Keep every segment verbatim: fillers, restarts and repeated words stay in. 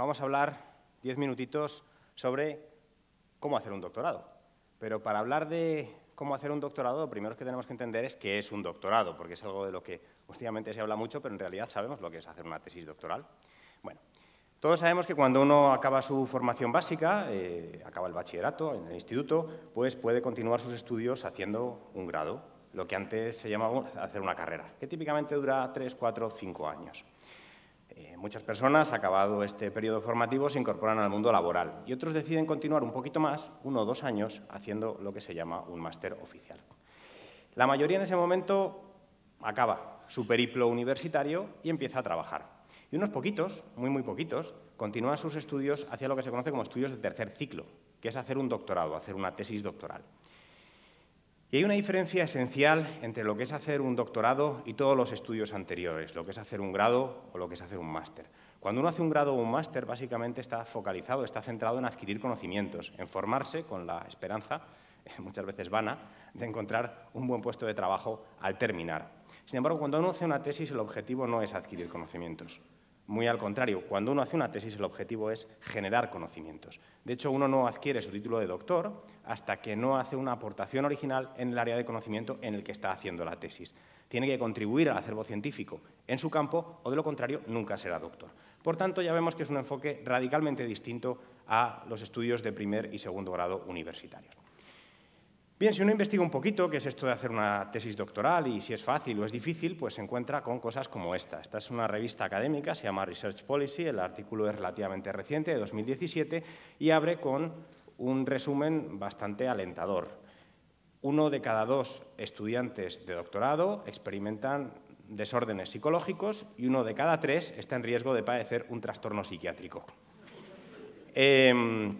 vamos a hablar diez minutitos sobre cómo hacer un doctorado. Pero para hablar de cómo hacer un doctorado, lo primero que tenemos que entender es qué es un doctorado, porque es algo de lo que últimamente se habla mucho, pero en realidad sabemos lo que es hacer una tesis doctoral. Bueno, todos sabemos que cuando uno acaba su formación básica, eh, acaba el bachillerato en el instituto, pues puede continuar sus estudios haciendo un grado, lo que antes se llamaba hacer una carrera, que típicamente dura tres, cuatro, cinco años. Eh, muchas personas, acabado este periodo formativo, se incorporan al mundo laboral y otros deciden continuar un poquito más, uno o dos años, haciendo lo que se llama un máster oficial. La mayoría en ese momento acaba su periplo universitario y empieza a trabajar. Y unos poquitos, muy muy poquitos, continúan sus estudios hacia lo que se conoce como estudios de tercer ciclo, que es hacer un doctorado, hacer una tesis doctoral. Y hay una diferencia esencial entre lo que es hacer un doctorado y todos los estudios anteriores, lo que es hacer un grado o lo que es hacer un máster. Cuando uno hace un grado o un máster, básicamente está focalizado, está centrado en adquirir conocimientos, en formarse con la esperanza, muchas veces vana, de encontrar un buen puesto de trabajo al terminar. Sin embargo, cuando uno hace una tesis, el objetivo no es adquirir conocimientos. Muy al contrario, cuando uno hace una tesis, el objetivo es generar conocimientos. De hecho, uno no adquiere su título de doctor hasta que no hace una aportación original en el área de conocimiento en el que está haciendo la tesis. Tiene que contribuir al acervo científico en su campo o, de lo contrario, nunca será doctor. Por tanto, ya vemos que es un enfoque radicalmente distinto a los estudios de primer y segundo grado universitarios. Bien, si uno investiga un poquito qué es esto de hacer una tesis doctoral y si es fácil o es difícil, pues se encuentra con cosas como esta. Esta es una revista académica, se llama Research Policy, el artículo es relativamente reciente, de dos mil diecisiete, y abre con un resumen bastante alentador. Uno de cada dos estudiantes de doctorado experimentan desórdenes psicológicos y uno de cada tres está en riesgo de padecer un trastorno psiquiátrico. Eh,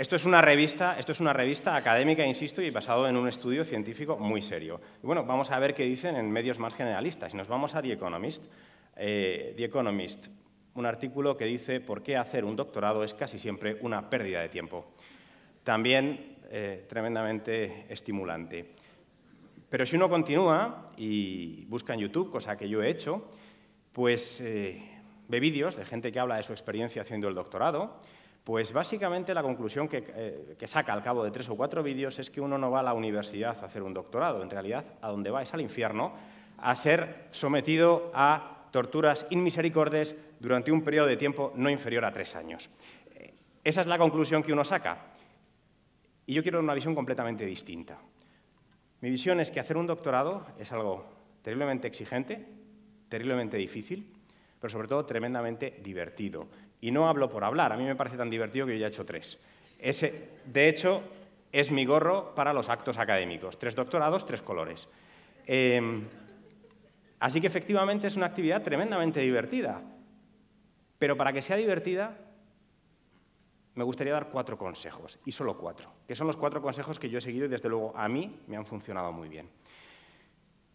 Esto es una revista, esto es una revista académica, insisto, y basado en un estudio científico muy serio. Y bueno, vamos a ver qué dicen en medios más generalistas. Si nos vamos a The Economist, eh, The Economist, un artículo que dice por qué hacer un doctorado es casi siempre una pérdida de tiempo. También eh, tremendamente estimulante. Pero si uno continúa y busca en YouTube, cosa que yo he hecho, pues eh, ve vídeos de gente que habla de su experiencia haciendo el doctorado. Pues básicamente la conclusión que, eh, que saca al cabo de tres o cuatro vídeos es que uno no va a la universidad a hacer un doctorado. En realidad, a donde va es al infierno, a ser sometido a torturas inmisericordes durante un periodo de tiempo no inferior a tres años. Eh, esa es la conclusión que uno saca. Y yo quiero una visión completamente distinta. Mi visión es que hacer un doctorado es algo terriblemente exigente, terriblemente difícil, pero sobre todo tremendamente divertido. Y no hablo por hablar, a mí me parece tan divertido que yo ya he hecho tres. Ese, de hecho, es mi gorro para los actos académicos. Tres doctorados, tres colores. Eh, así que efectivamente es una actividad tremendamente divertida. Pero para que sea divertida, me gustaría dar cuatro consejos, y solo cuatro, que son los cuatro consejos que yo he seguido y desde luego a mí me han funcionado muy bien.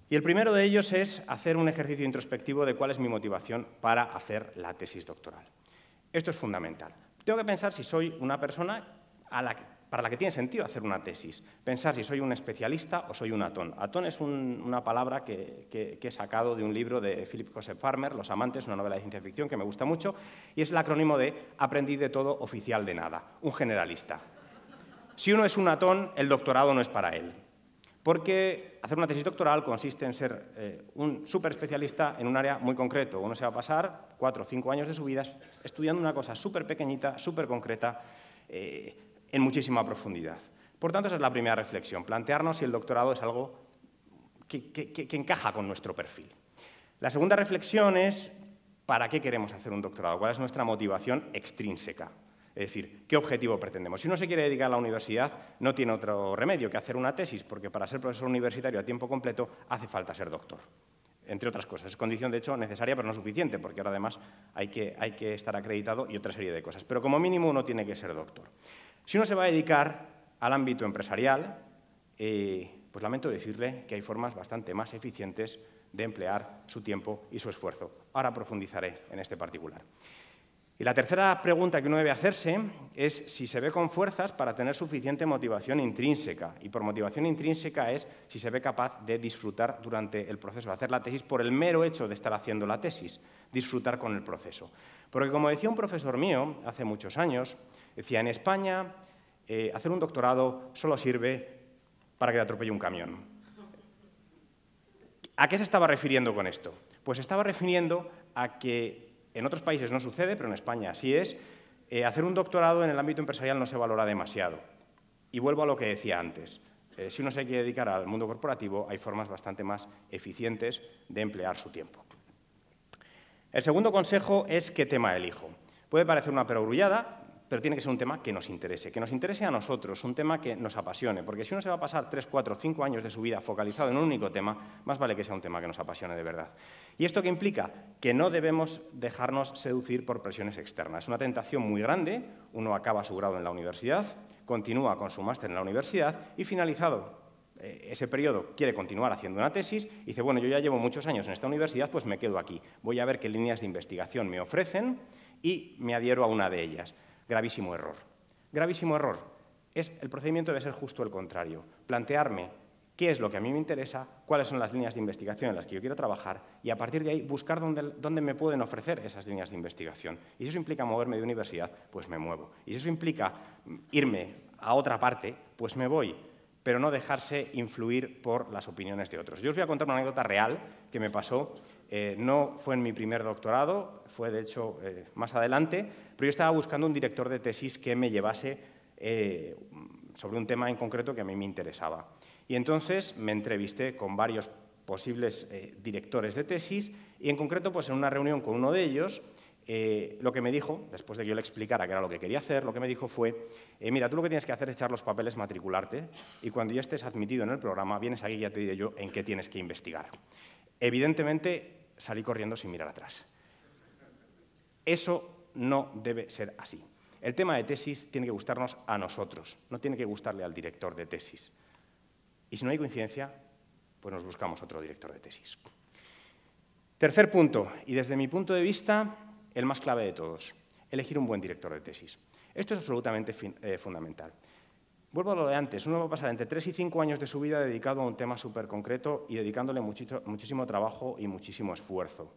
Y el primero de ellos es hacer un ejercicio introspectivo de cuál es mi motivación para hacer la tesis doctoral. Esto es fundamental. Tengo que pensar si soy una persona a la que, para la que tiene sentido hacer una tesis. Pensar si soy un especialista o soy un atón. Atón es un, una palabra que, que, que he sacado de un libro de Philip Joseph Farmer, Los amantes, una novela de ciencia ficción que me gusta mucho, y es el acrónimo de aprendí de todo, oficial de nada, un generalista. Si uno es un atón, el doctorado no es para él. Porque hacer una tesis doctoral consiste en ser eh, un superespecialista en un área muy concreto. Uno se va a pasar cuatro o cinco años de su vida estudiando una cosa súper pequeñita, súper concreta, eh, en muchísima profundidad. Por tanto, esa es la primera reflexión, plantearnos si el doctorado es algo que, que, que, que encaja con nuestro perfil. La segunda reflexión es, ¿para qué queremos hacer un doctorado? ¿Cuál es nuestra motivación extrínseca? Es decir, ¿qué objetivo pretendemos? Si uno se quiere dedicar a la universidad, no tiene otro remedio que hacer una tesis, porque para ser profesor universitario a tiempo completo hace falta ser doctor, entre otras cosas. Es condición, de hecho, necesaria, pero no suficiente, porque ahora además hay que, hay que estar acreditado y otra serie de cosas. Pero como mínimo uno tiene que ser doctor. Si uno se va a dedicar al ámbito empresarial, eh, pues lamento decirle que hay formas bastante más eficientes de emplear su tiempo y su esfuerzo. Ahora profundizaré en este particular. Y la tercera pregunta que uno debe hacerse es si se ve con fuerzas para tener suficiente motivación intrínseca. Y por motivación intrínseca es si se ve capaz de disfrutar durante el proceso, hacer la tesis por el mero hecho de estar haciendo la tesis, disfrutar con el proceso. Porque como decía un profesor mío hace muchos años, decía, en España eh, hacer un doctorado solo sirve para que te atropelle un camión. ¿A qué se estaba refiriendo con esto? Pues se estaba refiriendo a que en otros países no sucede, pero en España así es, eh, hacer un doctorado en el ámbito empresarial no se valora demasiado. Y vuelvo a lo que decía antes. Eh, si uno se quiere dedicar al mundo corporativo, hay formas bastante más eficientes de emplear su tiempo. El segundo consejo es qué tema elijo. Puede parecer una perogrullada, pero tiene que ser un tema que nos interese, que nos interese a nosotros, un tema que nos apasione, porque si uno se va a pasar tres, cuatro, cinco años de su vida focalizado en un único tema, más vale que sea un tema que nos apasione de verdad. ¿Y esto qué implica? Que no debemos dejarnos seducir por presiones externas. Es una tentación muy grande, uno acaba su grado en la universidad, continúa con su máster en la universidad y finalizado ese periodo quiere continuar haciendo una tesis y dice, bueno, yo ya llevo muchos años en esta universidad, pues me quedo aquí, voy a ver qué líneas de investigación me ofrecen y me adhiero a una de ellas. Gravísimo error. Gravísimo error. Es, el procedimiento debe ser justo el contrario. Plantearme qué es lo que a mí me interesa, cuáles son las líneas de investigación en las que yo quiero trabajar y a partir de ahí buscar dónde, dónde me pueden ofrecer esas líneas de investigación. Y si eso implica moverme de universidad, pues me muevo. Y si eso implica irme a otra parte, pues me voy. Pero no dejarse influir por las opiniones de otros. Yo os voy a contar una anécdota real que me pasó. Eh, no fue en mi primer doctorado, fue de hecho eh, más adelante, pero yo estaba buscando un director de tesis que me llevase eh, sobre un tema en concreto que a mí me interesaba. Y entonces me entrevisté con varios posibles eh, directores de tesis y en concreto pues, en una reunión con uno de ellos, eh, lo que me dijo, después de que yo le explicara qué era lo que quería hacer, lo que me dijo fue, eh, mira, tú lo que tienes que hacer es echar los papeles, matricularte y cuando ya estés admitido en el programa, vienes aquí y ya te diré yo en qué tienes que investigar. Evidentemente, salí corriendo sin mirar atrás. Eso no debe ser así. El tema de tesis tiene que gustarnos a nosotros, no tiene que gustarle al director de tesis. Y si no hay coincidencia, pues nos buscamos otro director de tesis. Tercer punto, y desde mi punto de vista, el más clave de todos, elegir un buen director de tesis. Esto es absolutamente fin, eh, fundamental. Vuelvo a lo de antes, uno va a pasar entre tres y cinco años de su vida dedicado a un tema súper concreto y dedicándole muchito, muchísimo trabajo y muchísimo esfuerzo.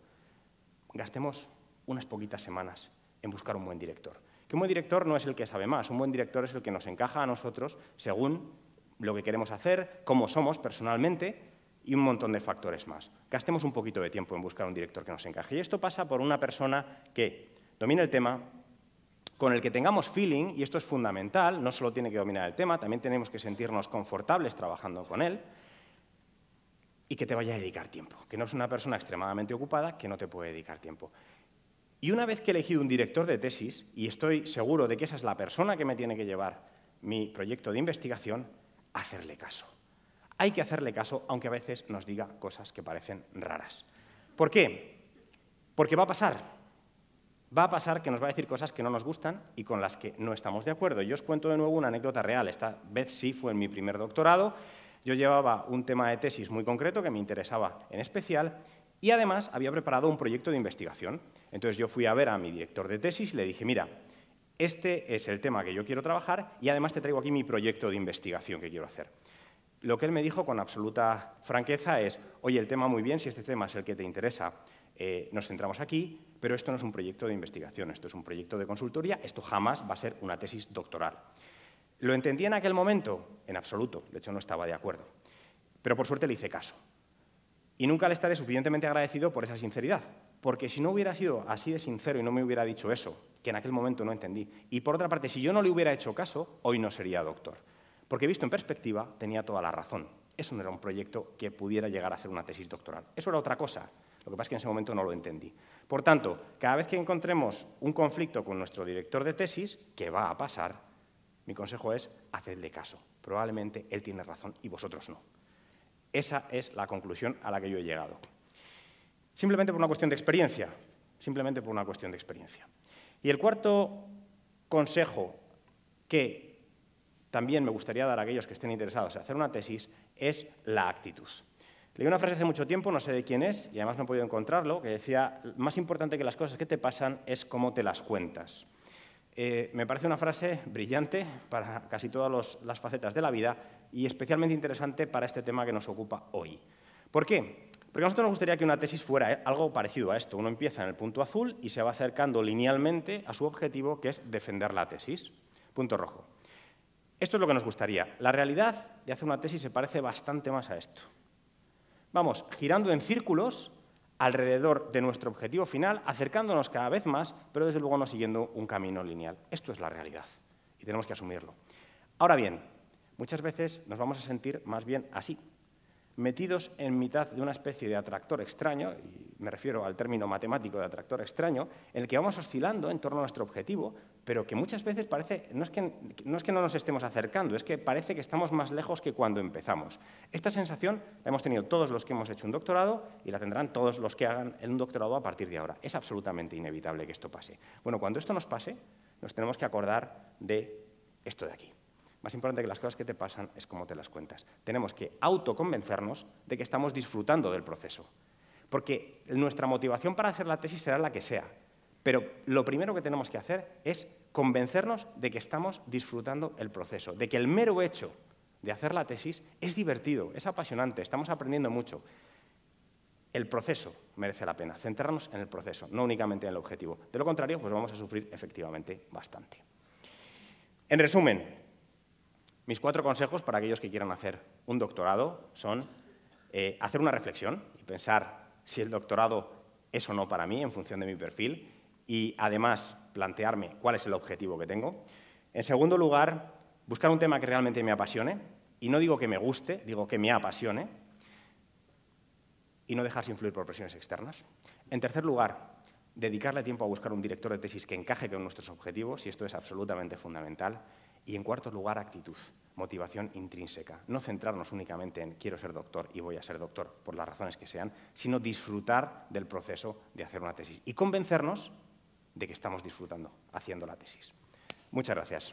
Gastemos unas poquitas semanas en buscar un buen director. Que un buen director no es el que sabe más, un buen director es el que nos encaja a nosotros según lo que queremos hacer, cómo somos personalmente y un montón de factores más. Gastemos un poquito de tiempo en buscar un director que nos encaje. Y esto pasa por una persona que domine el tema, con el que tengamos feeling, y esto es fundamental, no solo tiene que dominar el tema, también tenemos que sentirnos confortables trabajando con él, y que te vaya a dedicar tiempo, que no es una persona extremadamente ocupada que no te puede dedicar tiempo. Y una vez que he elegido un director de tesis, y estoy seguro de que esa es la persona que me tiene que llevar mi proyecto de investigación, hacerle caso. Hay que hacerle caso, aunque a veces nos diga cosas que parecen raras. ¿Por qué? Porque va a pasar. Va a pasar que nos va a decir cosas que no nos gustan y con las que no estamos de acuerdo. Yo os cuento de nuevo una anécdota real. Esta vez sí fue en mi primer doctorado. Yo llevaba un tema de tesis muy concreto que me interesaba en especial y además había preparado un proyecto de investigación. Entonces yo fui a ver a mi director de tesis y le dije, mira, este es el tema que yo quiero trabajar y además te traigo aquí mi proyecto de investigación que quiero hacer. Lo que él me dijo con absoluta franqueza es, oye, el tema muy bien, si este tema es el que te interesa, eh, nos centramos aquí, pero esto no es un proyecto de investigación, esto es un proyecto de consultoría, esto jamás va a ser una tesis doctoral. ¿Lo entendí en aquel momento? En absoluto, de hecho no estaba de acuerdo. Pero por suerte le hice caso. Y nunca le estaré suficientemente agradecido por esa sinceridad, porque si no hubiera sido así de sincero y no me hubiera dicho eso, que en aquel momento no entendí, y por otra parte, si yo no le hubiera hecho caso, hoy no sería doctor. Porque visto en perspectiva, tenía toda la razón. Eso no era un proyecto que pudiera llegar a ser una tesis doctoral. Eso era otra cosa. Lo que pasa es que en ese momento no lo entendí. Por tanto, cada vez que encontremos un conflicto con nuestro director de tesis, que va a pasar, mi consejo es, hacedle caso. Probablemente él tiene razón y vosotros no. Esa es la conclusión a la que yo he llegado. Simplemente por una cuestión de experiencia. Simplemente por una cuestión de experiencia. Y el cuarto consejo que también me gustaría dar a aquellos que estén interesados en hacer una tesis es la actitud. Leí una frase hace mucho tiempo, no sé de quién es, y además no he podido encontrarlo, que decía, más importante que las cosas que te pasan es cómo te las cuentas. Eh, me parece una frase brillante para casi todas los, las facetas de la vida y especialmente interesante para este tema que nos ocupa hoy. ¿Por qué? Porque a nosotros nos gustaría que una tesis fuera algo parecido a esto. Uno empieza en el punto azul y se va acercando linealmente a su objetivo, que es defender la tesis. Punto rojo. Esto es lo que nos gustaría. La realidad de hacer una tesis se parece bastante más a esto. Vamos girando en círculos alrededor de nuestro objetivo final, acercándonos cada vez más, pero desde luego no siguiendo un camino lineal. Esto es la realidad y tenemos que asumirlo. Ahora bien, muchas veces nos vamos a sentir más bien así, metidos en mitad de una especie de atractor extraño, y me refiero al término matemático de atractor extraño, en el que vamos oscilando en torno a nuestro objetivo, pero que muchas veces parece, no es que, no es que no nos estemos acercando, es que parece que estamos más lejos que cuando empezamos. Esta sensación la hemos tenido todos los que hemos hecho un doctorado y la tendrán todos los que hagan un doctorado a partir de ahora. Es absolutamente inevitable que esto pase. Bueno, cuando esto nos pase, nos tenemos que acordar de esto de aquí. Más importante que las cosas que te pasan es cómo te las cuentas. Tenemos que autoconvencernos de que estamos disfrutando del proceso. Porque nuestra motivación para hacer la tesis será la que sea. Pero lo primero que tenemos que hacer es convencernos de que estamos disfrutando el proceso, de que el mero hecho de hacer la tesis es divertido, es apasionante, estamos aprendiendo mucho. El proceso merece la pena, centrarnos en el proceso, no únicamente en el objetivo. De lo contrario, pues vamos a sufrir efectivamente bastante. En resumen, mis cuatro consejos para aquellos que quieran hacer un doctorado son eh, hacer una reflexión y pensar si el doctorado es o no para mí en función de mi perfil y, además, plantearme cuál es el objetivo que tengo. En segundo lugar, buscar un tema que realmente me apasione, y no digo que me guste, digo que me apasione, y no dejarse influir por presiones externas. En tercer lugar, dedicarle tiempo a buscar un director de tesis que encaje con nuestros objetivos, y esto es absolutamente fundamental. Y, en cuarto lugar, actitud, motivación intrínseca. No centrarnos únicamente en quiero ser doctor y voy a ser doctor por las razones que sean, sino disfrutar del proceso de hacer una tesis y convencernos de que estamos disfrutando haciendo la tesis. Muchas gracias.